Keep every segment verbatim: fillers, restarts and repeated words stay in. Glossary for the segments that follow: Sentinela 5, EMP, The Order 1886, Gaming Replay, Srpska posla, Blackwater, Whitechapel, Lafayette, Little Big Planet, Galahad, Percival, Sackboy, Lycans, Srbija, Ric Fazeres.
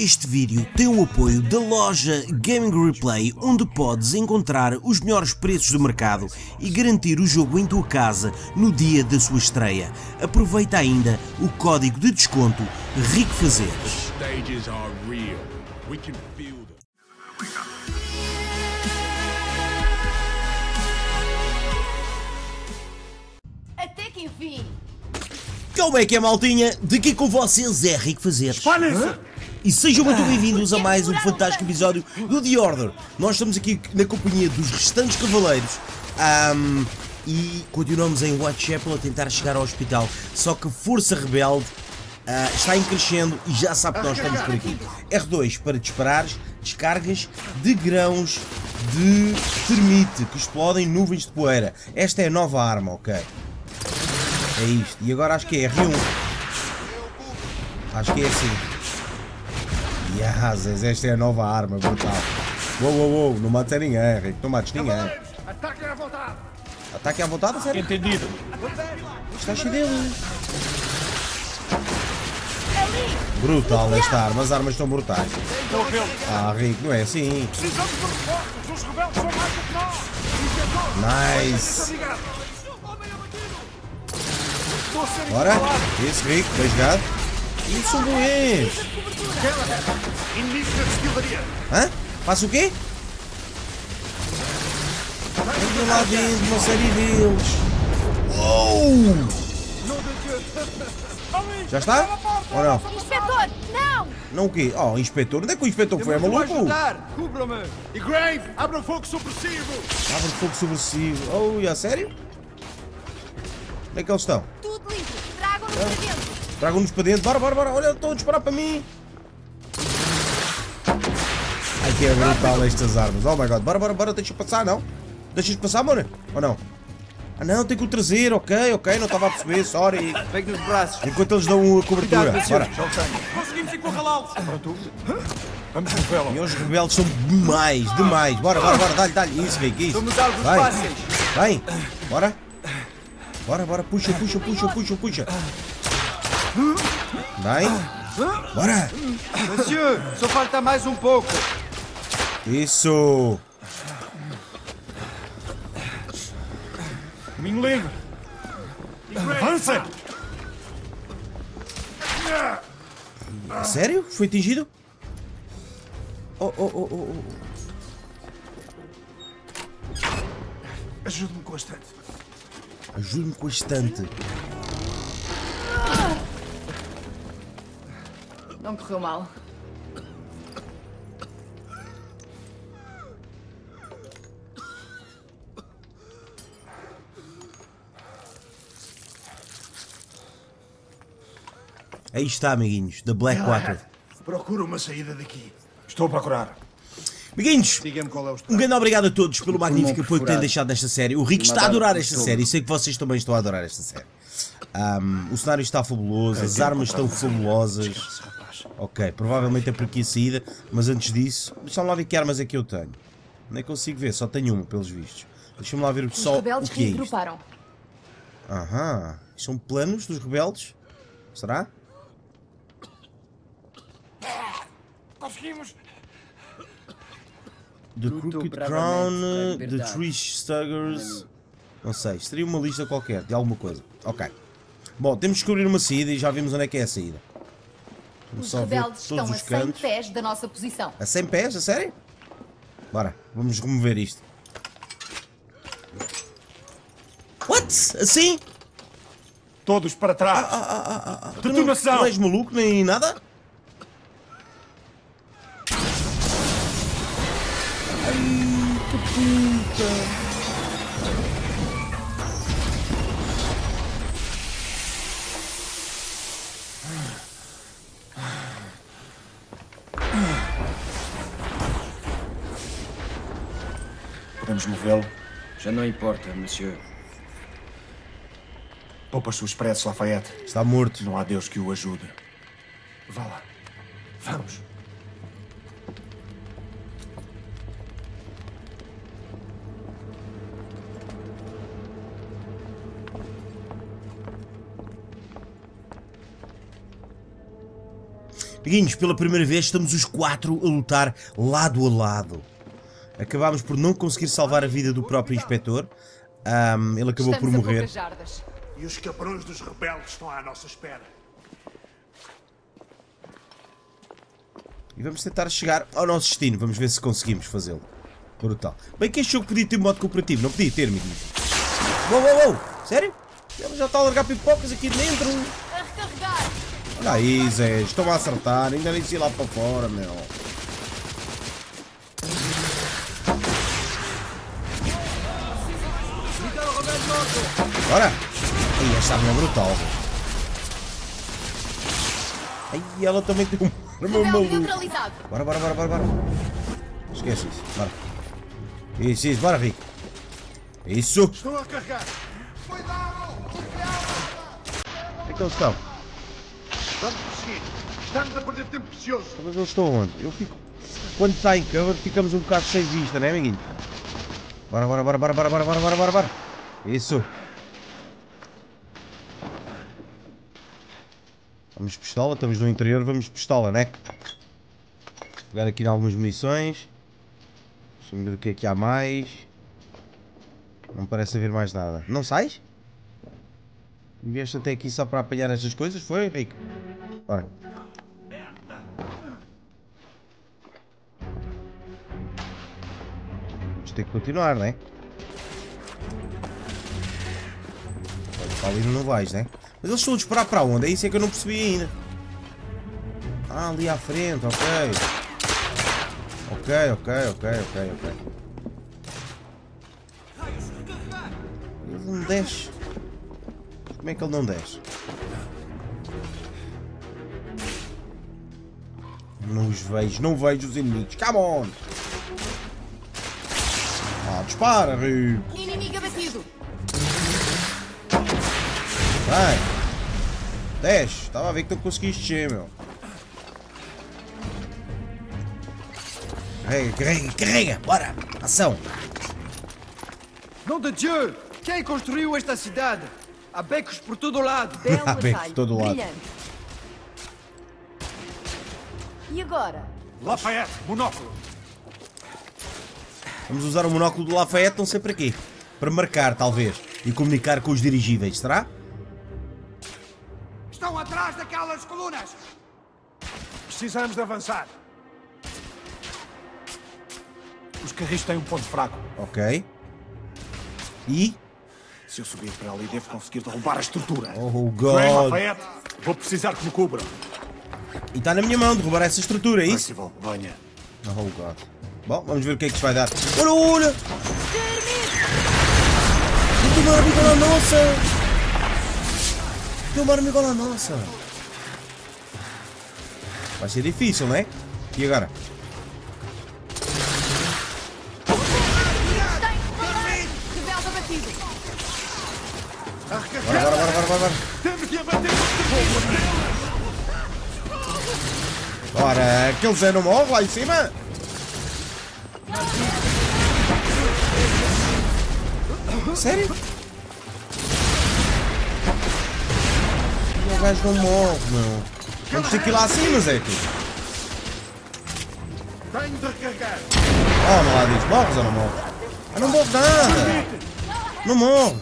Este vídeo tem o apoio da loja Gaming Replay, onde podes encontrar os melhores preços do mercado e garantir o jogo em tua casa no dia da sua estreia. Aproveita ainda o código de desconto Ric Fazeres. Até que enfim! Como é que é, maltinha? De que com vocês é Ric Fazeres? E sejam muito bem-vindos a mais um fantástico episódio do The Order. Nós estamos aqui na companhia dos restantes cavaleiros um, e continuamos em Whitechapel a tentar chegar ao hospital. Só que Força Rebelde uh, está em crescendo e já sabe que nós estamos por aqui. R dois para disparares descargas de grãos de termite que explodem nuvens de poeira. Esta é a nova arma, ok? É isto. E agora acho que é R um. Acho que é assim. Yazes, esta é a nova arma, brutal. Uou, uou, uou, não mates ninguém, Henrique. Não mates ninguém. Ataque à vontade. Ataque à vontade, sério? Entendido. Está cheio dele. Brutal esta arma. As armas estão brutais. Ah, Henrique, não é assim. Nice. Bora! Esse rico, bem jogado! Isso são bons! Hã? Passa o quê? Entra lá dentro, uma série deles! Uou! Já está? Ou não? Inspetor, não! Não o quê? Oh, inspetor, onde é que o inspetor foi? É maluco? E Grave, abra o fogo subversivo! Abra o fogo subversivo! Oh, e a sério? Onde é que eles estão? Tragam-nos para dentro, bora, bora, bora, olha, estão a disparar para mim. Ai, que é brutal estas armas, oh my god, bora, bora, bora, deixa passar, não? Deixas passar, amor? Ou não? Ah não, tem que o trazer, ok, ok, não estava a perceber, sorry. Pegue nos braços. Enquanto eles dão a cobertura, bora. Conseguimos encurralá-los. E os rebeldes são demais, demais, bora, bora, bora, dá-lhe, dá-lhe, isso, Rick, isso. Somos alvos fáceis. Vem, bora. Bora, bora, puxa, puxa, puxa, puxa, puxa. Bem, bora. Monsieur, só falta mais um pouco. Isso. Caminho livre. Avança. Sério? Foi atingido? Oh, oh, oh, oh. Ajude-me com a estante. Ajude-me com a estante. Não correu mal. Aí está, amiguinhos, da Blackwater. Procura uma saída daqui. Estou a procurar. Amiguinhos, um grande obrigado a todos pelo magnífico apoio que têm deixado nesta série. O Rick está a adorar esta série e sei que vocês também estão a adorar esta série. Um, o cenário está fabuloso, as armas estão fabulosas. Ok, provavelmente é por aqui a saída, mas antes disso, deixa-me lá ver que armas é que eu tenho. Nem consigo ver, só tenho uma pelos vistos. Deixa-me lá ver só o que é isto. Aham, são planos dos rebeldes? Será? Conseguimos! The Crooked Crown, The Three Staggers... Não sei, isto seria uma lista qualquer, de alguma coisa. Ok. Bom, temos de descobrir uma saída e já vimos onde é que é a saída. Vamos os rebeldes estão os a cantos. cem pés da nossa posição. A cem pés? A sério? Bora, vamos remover isto. What? Assim? Todos para trás. Ah, ah, ah, ah, ah. Tu não, não és maluco nem nada? Podemos movê-lo? Já não importa, monsieur. Poupa os seus preços, Lafayette. Está morto. Não há Deus que o ajude. Vá lá. Vamos. Amiguinhos, pela primeira vez estamos os quatro a lutar lado a lado. Acabámos por não conseguir salvar a vida do próprio inspetor. Um, ele acabou por morrer. E os cabrões dos rebeldes estão à nossa espera. E vamos tentar chegar ao nosso destino. Vamos ver se conseguimos fazê-lo. Brutal. Bem que este jogo podia ter um modo cooperativo. Não podia ter, amiguinhos. Uou, uou, uou. Sério? Ela já está a largar pipocas aqui dentro. Olha aí, Zé. Estão a acertar. Ainda nem sei lá para fora, meu. Bora! Ai, esta arma é brutal. Ai, ela também tem um arma maluca. Bora, bora, bora, bora, bora. Esquece isso, bora. Isso, isso, bora, Rick. Isso! Estou a carregar! Onde é que eles estão? Vamos prosseguir. Estamos a perder tempo precioso. Mas eles estão onde? Eu fico... Quando está em cover, ficamos um bocado sem vista, né, amiguinho? Bora, bora, bora, bora, bora, bora, bora, bora, bora, bora. Isso. Vamos pistola, estamos no interior, vamos pistola, né? Pegar aqui algumas munições. Deixa-me ver o que é que há mais. Não parece haver mais nada. Não sais? Vieste até aqui só para apanhar estas coisas, foi, Henrique? Olha. Vamos ter que continuar, né? Ali não vais, né? Mas eles estão a disparar para onde? É isso é que eu não percebi ainda. Ah, ali à frente, ok. Ok, ok, ok, ok, ok. Ele não desce. Como é que ele não desce? Não os vejo, não vejo os inimigos. Come on! Ah, dispara, Rio! Inimigo abatido! Vai! Desce! Estava a ver que não conseguiste descer, meu! Carrega, carrega, carrega! Bora! Ação! Não de Deus! Quem construiu esta cidade? Há becos por todo o lado! Há becos por todo o lado! E agora? Lafayette, monóculo! Vamos usar o monóculo do Lafayette, não sei para quê. Para marcar, talvez. E comunicar com os dirigíveis, será? Estão atrás daquelas colunas! Precisamos de avançar. Os carris têm um ponto fraco. Ok. E? Se eu subir para ali, devo conseguir derrubar a estrutura. Oh, God! Bem, Lafayette, vou precisar que me cubra. E está na minha mão derrubar essa estrutura, é isso? Possível, venha. Oh, God. Bom, vamos ver o que é que isto vai dar. Olha, olha! Tem uma arma igual à nossa! Tem uma arma igual à nossa! Vai ser difícil, não é? E agora? Bora, bora, bora, bora, bora! Temos que abater o fogo! Ora, aqueles já não morrem lá em cima! Sério? O gajo não morre, meu. Vamos ter que ir lá acima, Zé. Tenho de recarregar. Oh, não lá diz. Morres ou não morres? Ah, não morre nada. Não morre.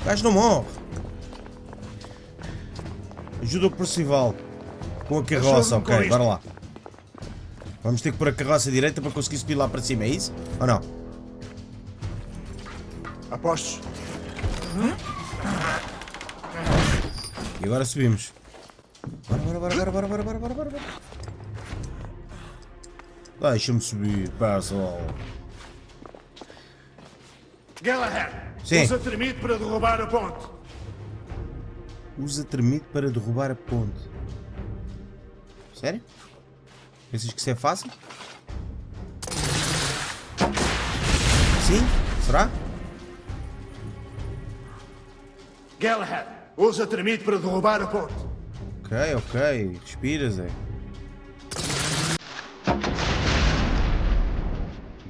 O gajo não morre. Ajuda o Percival com a carroça, ok. Bora lá. Vamos ter que pôr a carroça direita para conseguir subir lá para cima, é isso? Ou não? Apostos. E agora subimos. Bora, bora, bora, bora, bora, bora, bora, bora, bora. Deixa-me subir, pessoal. Galahad, usa termite para derrubar a ponte. Usa termite para derrubar a ponte. Sério? Pensas que isso é fácil? Sim? Será? Galahad, usa termite para derrubar a ponte. Ok, ok. Respira, Zé.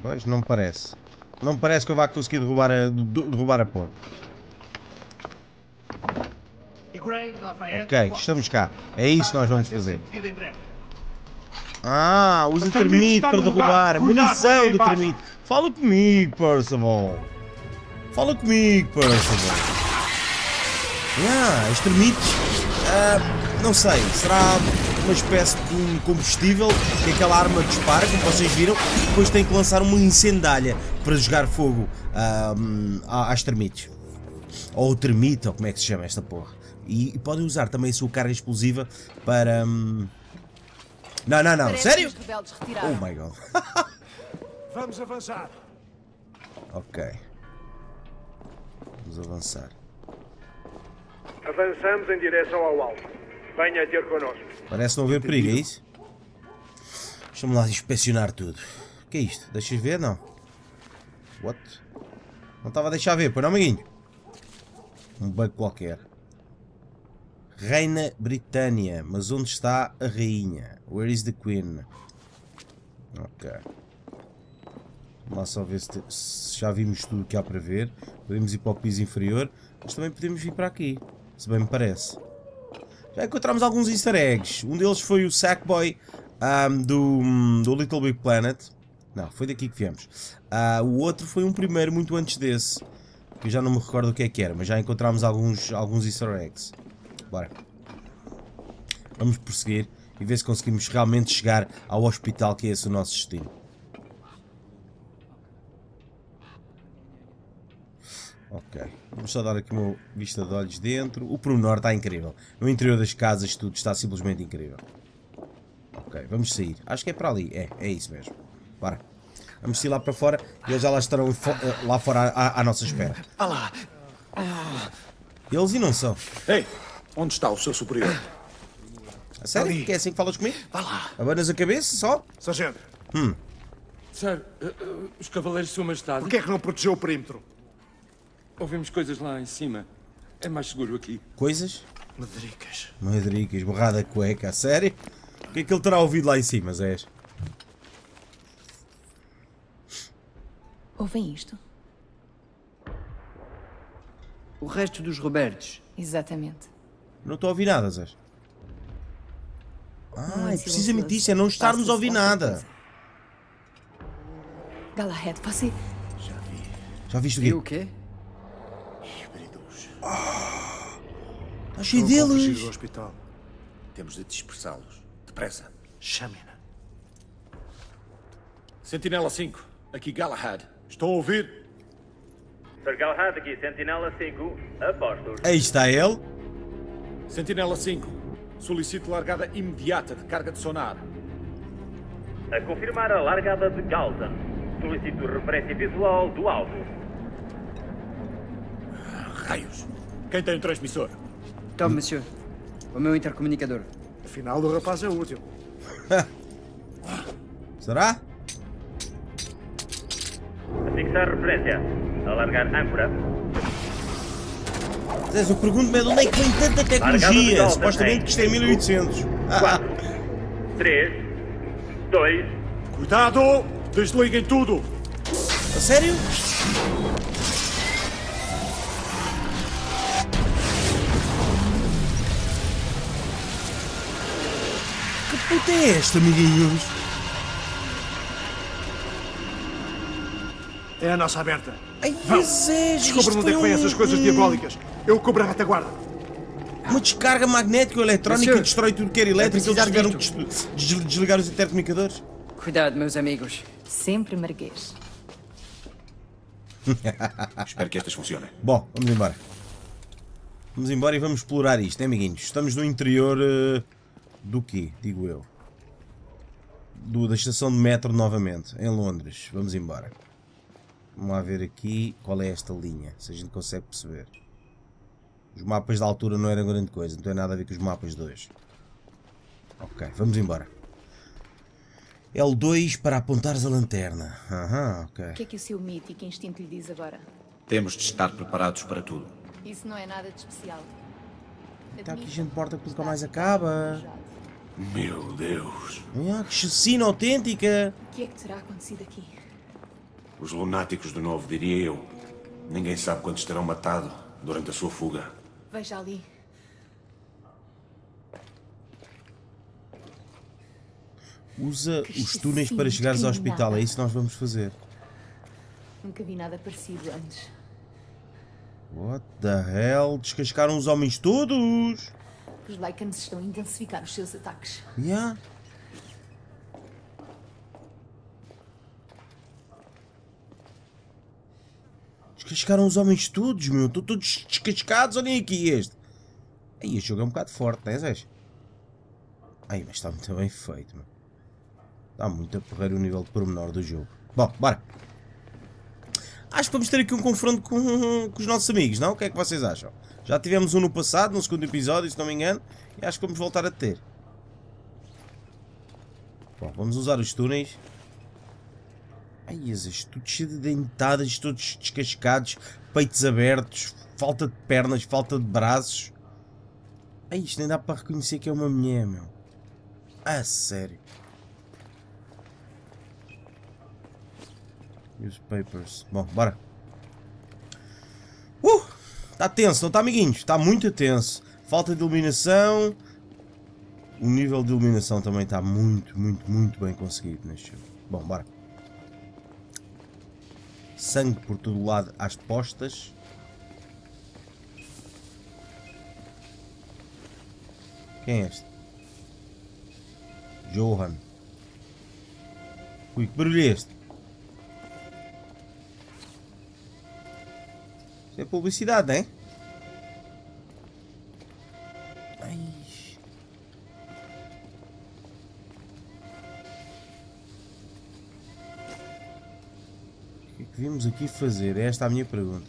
Pois, não parece. Não parece que eu vá conseguir derrubar a, derrubar a ponte. Ok, estamos cá. É isso que nós vamos fazer. Ah, usa termite para derrubar. Munição de termite. Fala comigo, Percival. Fala comigo, Percival. Ah, os termites... Ah, não sei, será uma espécie de um combustível que aquela arma dispara, como vocês viram, e depois tem que lançar uma incendalha para jogar fogo um, às termites. Ou o termite, ou como é que se chama esta porra. E, e podem usar também a sua carga explosiva para... Um... Não, não, não, sério? Oh my god. Vamos avançar. Ok. Vamos avançar. Avançamos em direção ao alvo. Venha ter connosco. Parece não haver perigo, é isso? Deixa-me lá inspecionar tudo. O que é isto? Deixas ver? Não. What? Não estava a deixar ver, pois não, amiguinho? Um bug qualquer. Reina Britânia. Mas onde está a rainha? Where is the queen? Ok. Vamos lá só ver se, te... se já vimos tudo o que há para ver. Podemos ir para o piso inferior. Mas também podemos vir para aqui. Se bem me parece. Já encontramos alguns easter eggs. Um deles foi o Sackboy um, do, do Little Big Planet. Não, foi daqui que viemos. Uh, o outro foi um primeiro muito antes desse. Que eu já não me recordo o que é que era. Mas já encontramos alguns, alguns easter eggs. Bora. Vamos prosseguir e ver se conseguimos realmente chegar ao hospital, que é esse o nosso destino. Ok. Vamos só dar aqui uma vista de olhos dentro. O pormenor está incrível. No interior das casas tudo está simplesmente incrível. Ok. Vamos sair. Acho que é para ali. É. É isso mesmo. Bora. Vamos sair lá para fora e eles já lá estarão fo lá fora à, à nossa espera. Eles e não são. Ei! Onde está o seu superior? A sério? Ali. Que é assim que falas comigo? Vá lá. Abanas a cabeça só? Sargento. Hum. Sir, uh, uh, os cavaleiros de sua majestade... Porquê é que não protegeu o perímetro? Ouvimos coisas lá em cima. É mais seguro aqui. Coisas? Madricas. Madricas. Borrada cueca. A sério? O que é que ele terá ouvido lá em cima, Zé? Ouvem isto? O resto dos Roberts. Exatamente. Não estou a ouvir nada, Zé. Ah, é precisamente isso, é não estarmos a ouvir nada. Galahad, você... Já vi. Já viste o quê? Viu o quê? Híbridos. Ah! Está cheio deles. Do hospital. Temos de dispersá-los. Depressa. Chame-na. Sentinela cinco. Aqui Galahad. Estou a ouvir. Sir Galahad, aqui Sentinela cinco. Apostos. Aí está ele. Sentinela cinco, solicito largada imediata de carga de sonar. A confirmar a largada de Galton. Solicito referência visual do alvo. Raios. Quem tem o transmissor? Tome, monsieur. O meu intercomunicador. Afinal, o rapaz é útil. Será? A fixar referência. Alargar âncora. Eu pergunto-me de onde é que vem tanta tecnologia? Supostamente que isto é mil e oitocentos. quatro, três, dois... Cuidado! Desliguem tudo! A sério? Que puta é esta, amiguinhos? É a nossa aberta. Ai, é, descobre onde é que vêm essas coisas diabólicas. Eu cobro a retaguarda. Uma descarga magnética ou eletrónica Senhor, que destrói tudo que era elétrico. Eles tiveram que des des desligar os intercomunicadores. Cuidado, meus amigos. Sempre marguês. Espero que estas funcionem. Bom, vamos embora. Vamos embora e vamos explorar isto, hein, amiguinhos? Estamos no interior uh, do quê? Digo eu. Do, da estação de metro novamente, em Londres. Vamos embora. Vamos lá ver aqui qual é esta linha, se a gente consegue perceber. Os mapas da altura não eram grande coisa, não tem nada a ver com os mapas de hoje. Ok, vamos embora. L dois para apontares a lanterna. Aham, ok. O que é que o seu mítico instinto lhe diz agora? Temos de estar preparados para tudo. Isso não é nada de especial. Está aqui gente morta que nunca mais acaba. Meu Deus. Ah, que chacina autêntica. O que é que terá acontecido aqui? Os lunáticos de novo, diria eu. Ninguém sabe quantos terão matado durante a sua fuga. Veja ali. Usa os túneis para chegares ao hospital, é isso que nós vamos fazer. Nunca vi nada parecido antes. What the hell? Descascaram os homens todos! Os Lycans estão a intensificar os seus ataques. Yeah. Descascaram os homens todos, meu. Estão todos descascados, olhem aqui este. Aí este jogo é um bocado forte, não é, Zé? Ai, mas está muito bem feito, meu. Está muito a porrer o nível de pormenor do jogo. Bom, bora. Acho que vamos ter aqui um confronto com, com os nossos amigos, não? O que é que vocês acham? Já tivemos um no passado, no segundo episódio, se não me engano. E acho que vamos voltar a ter. Bom, vamos usar os túneis. Ai, Jesus, tudo cheio de dentadas, todos descascados, peitos abertos, falta de pernas, falta de braços. Ai, isto nem dá para reconhecer que é uma mulher, meu. Ah, sério. E os papers. Bom, bora. Uh! Está tenso, não está, amiguinhos? Está muito tenso. Falta de iluminação. O nível de iluminação também está muito, muito, muito bem conseguido neste jogo. Bom, bora. Sangue por todo o lado às postas. Quem é este? Johan. Ui, que barulho é este? Isso é publicidade, não é? Ai. O que é que vimos aqui fazer? Esta é a minha pergunta.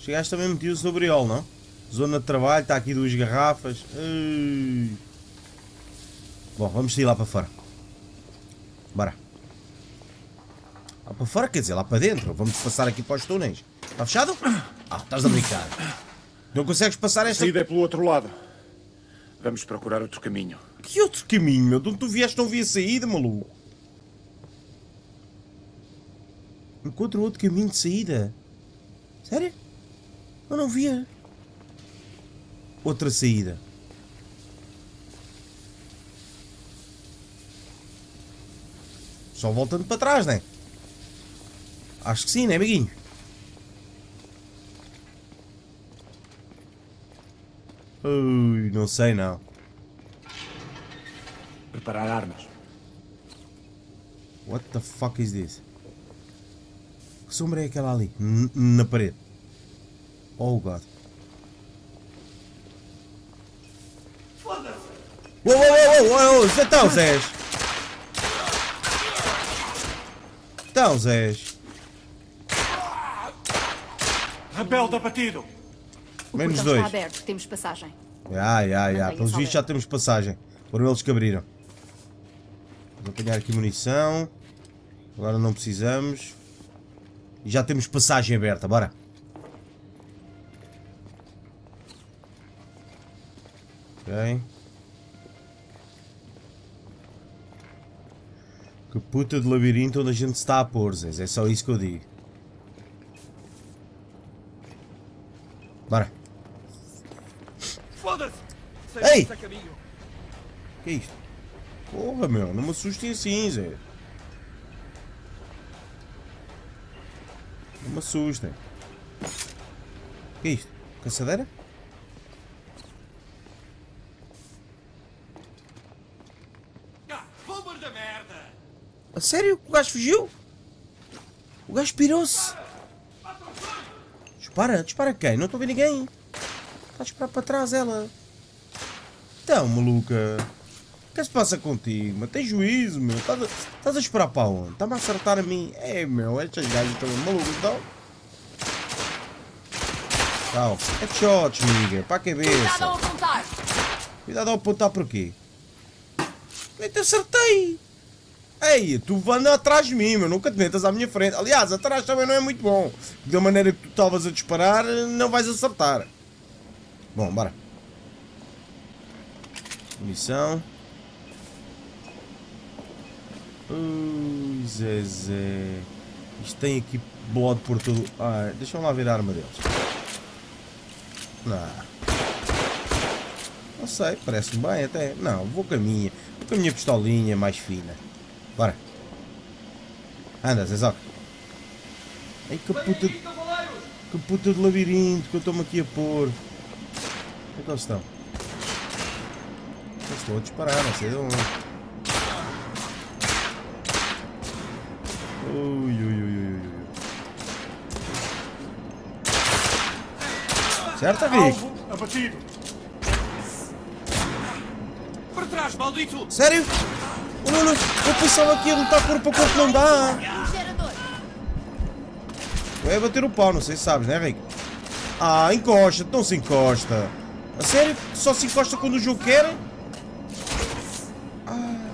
Chegaste também metido sobre ele, não? Zona de trabalho, está aqui duas garrafas. Ai. Bom, vamos sair lá para fora. Bora. Lá para fora, quer dizer, lá para dentro. Vamos passar aqui para os túneis. Está fechado? Ah, estás a brincar. Não consegues passar esta... A saída é pelo outro lado. Vamos procurar outro caminho. Que outro caminho, meu? De onde tu vieste não havia saída, maluco. Encontra outro caminho de saída. Sério? Eu não via. Outra saída. Só voltando para trás, não é? Acho que sim, né, amiguinho? Ui, não sei, não. Preparar armas. What the fuck is this? Que sombra é aquela ali? N na parede. Oh, God. Foda-se! Uou, uou, uou, uou! Então, Zés! Então, Zés! Rebelde abatido. Menos dois. Está aberto, temos passagem. Ah, ah, ah. Pelos vistos já temos passagem. Foram eles que abriram. Vou apanhar aqui munição. Agora não precisamos. E já temos passagem aberta, bora. Ok. Que puta de labirinto onde a gente está a pôr, Zés. É só isso que eu digo. Bora. Foda-se! Ei! Que é isto? Porra, meu, não me assustem assim, Zé. Não me assustem. Que é isto? Caçadeira? Ah, pólvora da merda! A sério? O gajo fugiu? O gajo pirou-se! Dispara, dispara quem? Não estou a ver ninguém. Está a disparar para trás ela. Então, maluca. O que se passa contigo? Mas tem juízo, meu. Estás a, estás a disparar para onde? Está-me a acertar a mim. É, meu. Estas gajas estão malucas, então. Tchau. Headshots, miga. Para a cabeça. Cuidado ao apontar. Cuidado ao apontar por quê? Nem te acertei. Ei, tu anda atrás de mim, meu. Nunca te metas à minha frente. Aliás, atrás também não é muito bom. Da maneira que tu estavas a disparar, não vais acertar. Bom, bora. Missão. Ui, Zezé. Isto tem aqui blood por tudo. Ah, deixa-me lá ver a arma deles. Não. Não sei, parece-me bem até. Não, vou com a minha. Vou com a minha pistolinha mais fina. Bora. Anda, Zezoc. Ai, que puta de... Que puta de labirinto que eu estou-me aqui a pôr. Onde é que eles estão? Eu estou a disparar, não sei de onde. Ui, ui, ui, ui, ui. Certo, Vic? Alvo abatido. Para trás, maldito! Sério? Oh, não, não. Eu pensava que ia lutar corpo a corpo, não dá. Eu ia bater o pau, não sei se sabes, né, Rick? Ah, encosta, não se encosta. A sério? Só se encosta quando o jogo quer? Ah,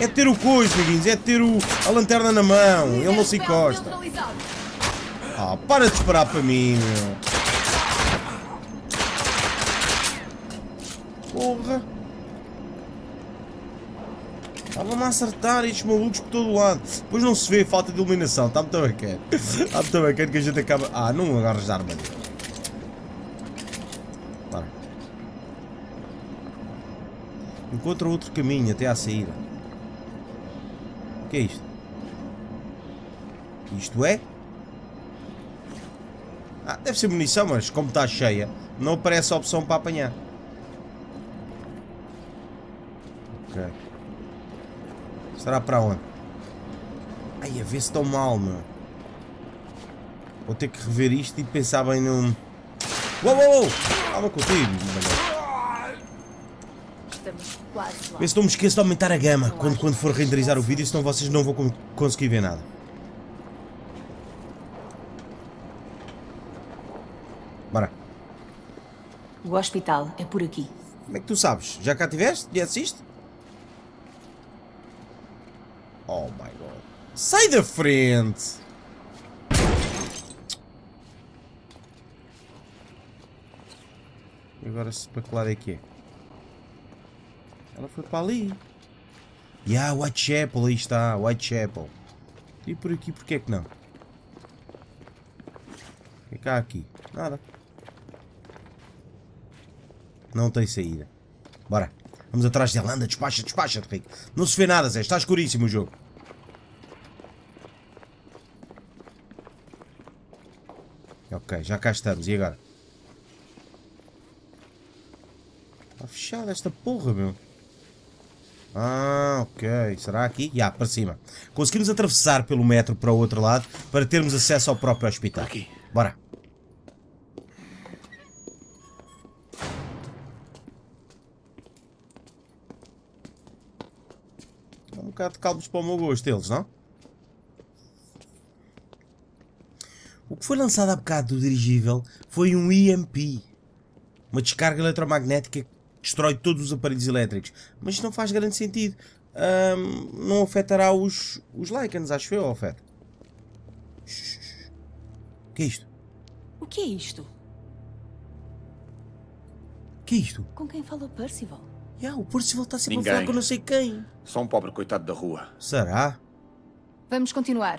é ter o coiso, amiguinhos, é ter o, a lanterna na mão. Ele não se encosta. Ah, para de esperar para mim, meu. Porra! Estava-me a acertar estes malucos por todo o lado. Depois não se vê falta de iluminação. Está muito bacana. Está muito bacana que a gente acaba... Ah, não agarras de arma. Para. Encontra outro caminho até à saída. O que é isto? Isto é? Ah, deve ser munição, mas como está cheia, não aparece a opção para apanhar. Ok. Será para onde? Ai, a ver se tão mal, meu. Vou ter que rever isto e pensar bem num... Uou, uou, uou! Calma contigo, meu. Vê se não me esqueço de aumentar a gama quando, quando for renderizar o vídeo, senão vocês não vão conseguir ver nada. Bora. O hospital é por aqui. Como é que tu sabes? Já cá tiveste? Já assiste? Oh my god. Sai da frente! E agora se para que lado é que é? Ela foi para ali. E yeah, Whitechapel, aí está, Whitechapel. E por aqui, porque é que não? É cá aqui. Nada. Não tem saída. Bora. Vamos atrás dela, anda, despacha, despacha, Rick. Não se vê nada, Zé, está escuríssimo o jogo. Ok, já cá estamos, e agora? Está fechada esta porra, meu. Ah, ok, será aqui? Já, para cima. Conseguimos atravessar pelo metro para o outro lado, para termos acesso ao próprio hospital. Aqui. Bora. Um bocado de calmos para o meu gosto deles, não? O que foi lançado há bocado do dirigível foi um E M P. Uma descarga eletromagnética que destrói todos os aparelhos elétricos. Mas isto não faz grande sentido. Um, não afetará os, os Lycans, acho eu, ou afeta? O que é isto? O que é isto? O que é isto? Com quem falou Percival? Yeah, o Percival está sempre Ninguém. a falar com não sei quem. Só um pobre coitado da rua. Será? Vamos continuar.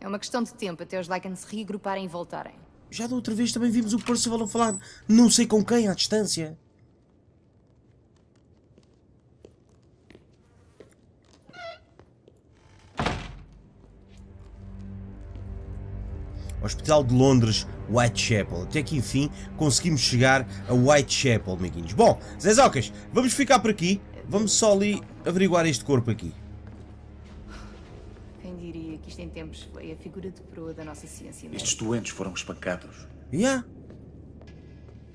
É uma questão de tempo até os Lycans se reagruparem e voltarem. Já da outra vez também vimos o Percival a falar não sei com quem à distância. Hospital de Londres, Whitechapel. Até que enfim conseguimos chegar a Whitechapel, amiguinhos. Bom, Zezocas, vamos ficar por aqui. Vamos só ali averiguar este corpo aqui. Quem diria que isto em tempos foi a figura de proa da nossa ciência mesmo. Estes doentes foram espancados. Já. Yeah.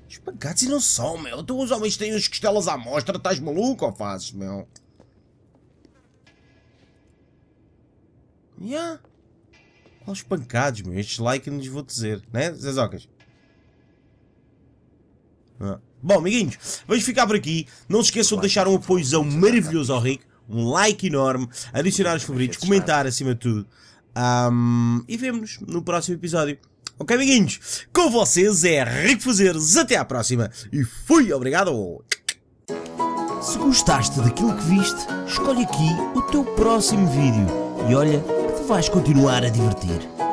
Espancados e não são, meu. Tu os homens têm as costelas à mostra, estás maluco ou fazes, meu? Já. Yeah. Aos pancados, meu. Estes Lycans vou dizer, né, Zezocas? Ah. Bom, amiguinhos, vamos ficar por aqui. Não se esqueçam de deixar um apoiozão maravilhoso ao Rick, um like enorme, adicionar os favoritos, comentar acima de tudo. Um, e vemo-nos no próximo episódio. Ok, amiguinhos? Com vocês é Ric Fazeres. Até à próxima e fui, obrigado! Se gostaste daquilo que viste, escolhe aqui o teu próximo vídeo e olha... vais continuar a divertir.